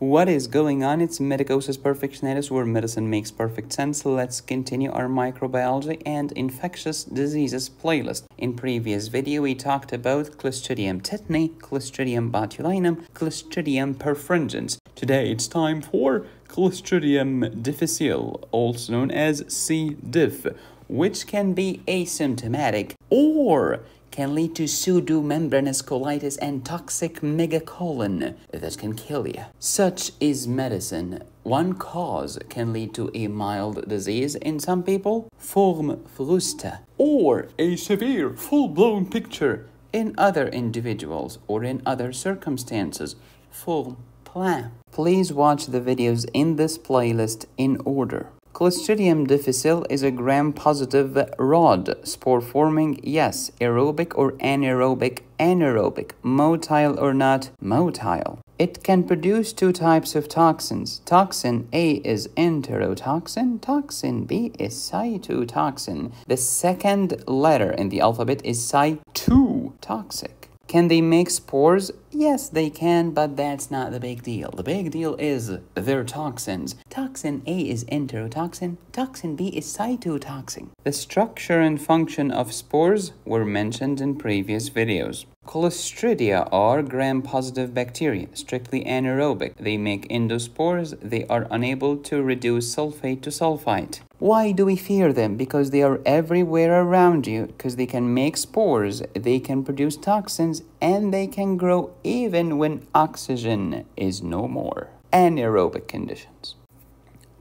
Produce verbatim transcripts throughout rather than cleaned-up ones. What is going on? It's Medicosis Perfectionalis, where medicine makes perfect sense. Let's continue our microbiology and infectious diseases playlist. In previous video, we talked about Clostridium tetani, Clostridium botulinum, Clostridium perfringens. Today, it's time for Clostridium difficile, also known as C. diff, which can be asymptomatic or can lead to pseudomembranous colitis and toxic megacolon that can kill you. Such is medicine. One cause can lead to a mild disease in some people, form frusta, or a severe full-blown picture in other individuals or in other circumstances, form plein. Please watch the videos in this playlist in order. Clostridium difficile is a gram-positive rod, spore-forming, yes, aerobic or anaerobic, anaerobic, motile or not motile. It can produce two types of toxins. Toxin A is enterotoxin, toxin B is cytotoxin. The second letter in the alphabet is cytotoxic. Can they make spores? Yes, they can, but that's not the big deal. The big deal is their toxins. Toxin A is enterotoxin, toxin B is cytotoxin. The structure and function of spores were mentioned in previous videos. Clostridia are gram-positive bacteria, strictly anaerobic. They make endospores. They are unable to reduce sulfate to sulfite. Why do we fear them? Because they are everywhere around you, because they can make spores, they can produce toxins, and they can grow even when oxygen is no more. Anaerobic conditions.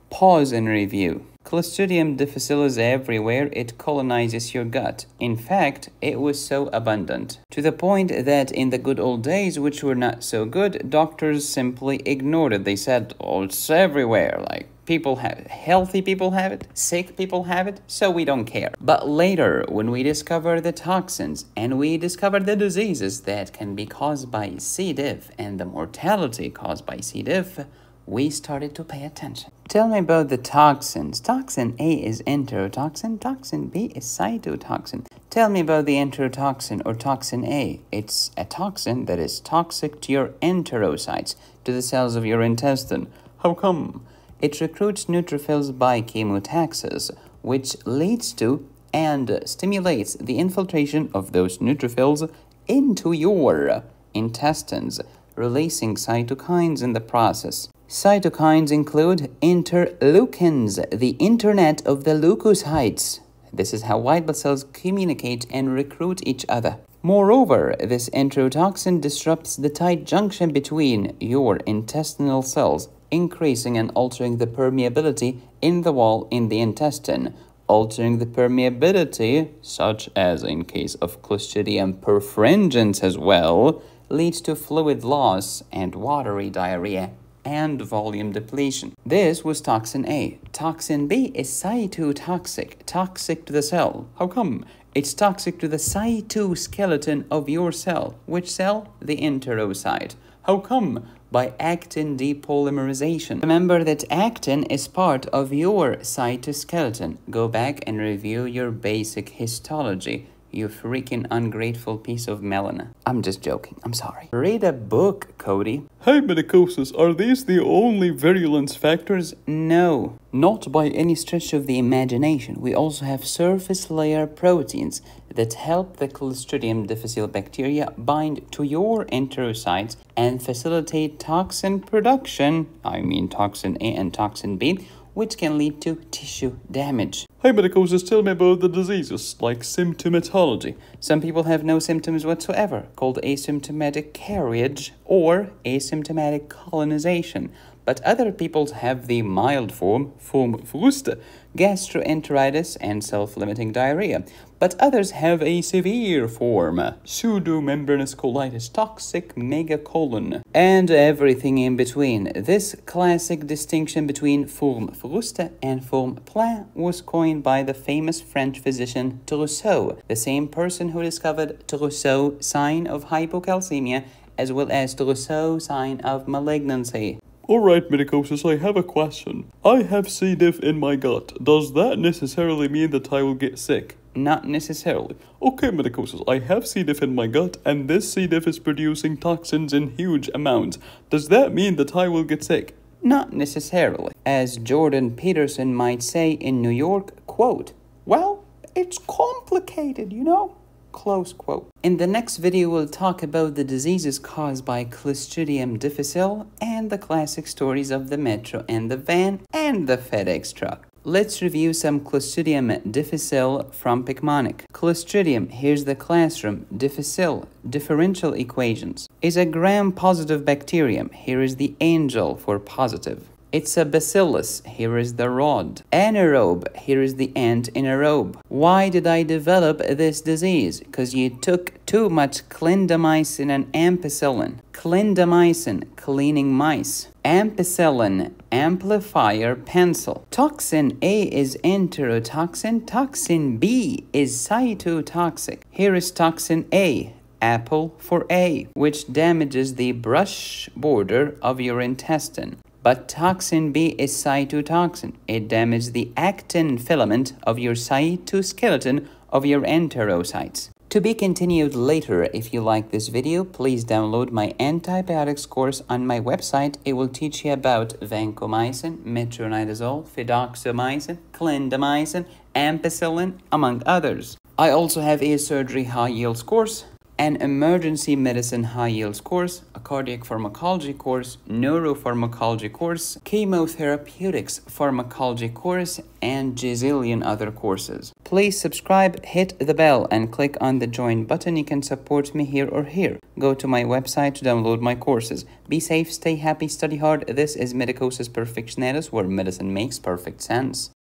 Pause and review. Clostridium difficile is everywhere. It colonizes your gut. In fact, it was so abundant, to the point that in the good old days, which were not so good, doctors simply ignored it. They said, oh, it's everywhere. Like, people have it. Healthy people have it. Sick people have it. So we don't care. But later, when we discover the toxins and we discover the diseases that can be caused by C. diff and the mortality caused by C. diff, we started to pay attention. Tell me about the toxins. Toxin A is enterotoxin, toxin B is cytotoxin. Tell me about the enterotoxin or toxin A. It's a toxin that is toxic to your enterocytes, to the cells of your intestine. How come? It recruits neutrophils by chemotaxis, which leads to and stimulates the infiltration of those neutrophils into your intestines, releasing cytokines in the process. Cytokines include interleukins, the internet of the leukocytes. This is how white blood cells communicate and recruit each other. Moreover, this enterotoxin disrupts the tight junction between your intestinal cells, increasing and altering the permeability in the wall in the intestine, altering the permeability, such as in case of Clostridium perfringens as well, leads to fluid loss and watery diarrhea and volume depletion. This was toxin A. Toxin B is cytotoxic, toxic to the cell. How come? It's toxic to the cytoskeleton of your cell. Which cell? The enterocyte. How come? By actin depolymerization. Remember that actin is part of your cytoskeleton. Go back and review your basic histology, you freaking ungrateful piece of melana. I'm just joking, I'm sorry. Read a book, Cody. Hey, Medicosis, are these the only virulence factors? No, not by any stretch of the imagination. We also have surface layer proteins that help the Clostridium difficile bacteria bind to your enterocytes and facilitate toxin production, I mean toxin A and toxin B, which can lead to tissue damage. Hey, Medicosis, tell me about the diseases, like symptomatology. Some people have no symptoms whatsoever, called asymptomatic carriage or asymptomatic colonization. But other people have the mild form, form frusta, gastroenteritis and self-limiting diarrhea. But others have a severe form, pseudomembranous colitis, toxic megacolon, and everything in between. This classic distinction between form frusta and form plein was coined by the famous French physician Trousseau, the same person who discovered Trousseau sign of hypocalcemia, as well as Trousseau sign of malignancy. Alright, Medicosis, I have a question. I have C. diff in my gut. Does that necessarily mean that I will get sick? Not necessarily. Okay, Medicosis, I have C. diff in my gut, and this C. diff is producing toxins in huge amounts. Does that mean that I will get sick? Not necessarily. As Jordan Peterson might say in New York, quote, well, it's complicated, you know? Close quote. In the next video, we'll talk about the diseases caused by Clostridium difficile and the classic stories of the metro and the van and the FedEx truck. Let's review some Clostridium difficile from Picmonic. Clostridium, here's the classroom, difficile, differential equations, is a gram-positive bacterium. Here is the angel for positive. It's a bacillus, here is the rod. Anaerobe, here is the ant in a robe. Why did I develop this disease? Because you took too much clindamycin and ampicillin. Clindamycin, cleaning mice. Ampicillin, amplifier pencil. Toxin A is enterotoxin. Toxin B is cytotoxic. Here is toxin A, apple for A, which damages the brush border of your intestine. But toxin B is cytotoxin. It damages the actin filament of your cytoskeleton of your enterocytes. To be continued later. If you like this video, please download my antibiotics course on my website. It will teach you about vancomycin, metronidazole, fidaxomycin, clindamycin, ampicillin, among others. I also have a surgery high yields course, an emergency medicine high yields course, a cardiac pharmacology course, neuropharmacology course, chemotherapeutics pharmacology course, and gazillion other courses. Please subscribe, hit the bell, and click on the join button. You can support me here or here. Go to my website to download my courses. Be safe, stay happy, study hard. This is Medicosis Perfectionalis, where medicine makes perfect sense.